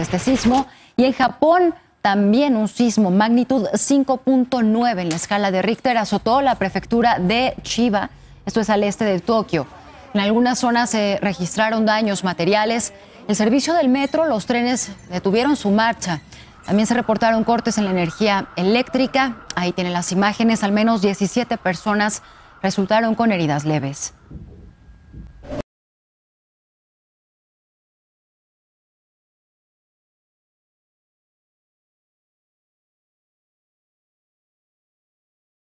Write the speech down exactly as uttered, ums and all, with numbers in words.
este sismo. Y en Japón también un sismo magnitud cinco punto nueve en la escala de Richter azotó la prefectura de Chiba, esto es al este de Tokio. En algunas zonas se registraron daños materiales. El servicio del metro, los trenes detuvieron su marcha. También se reportaron cortes en la energía eléctrica. Ahí tienen las imágenes, al menos diecisiete personas resultaron con heridas leves.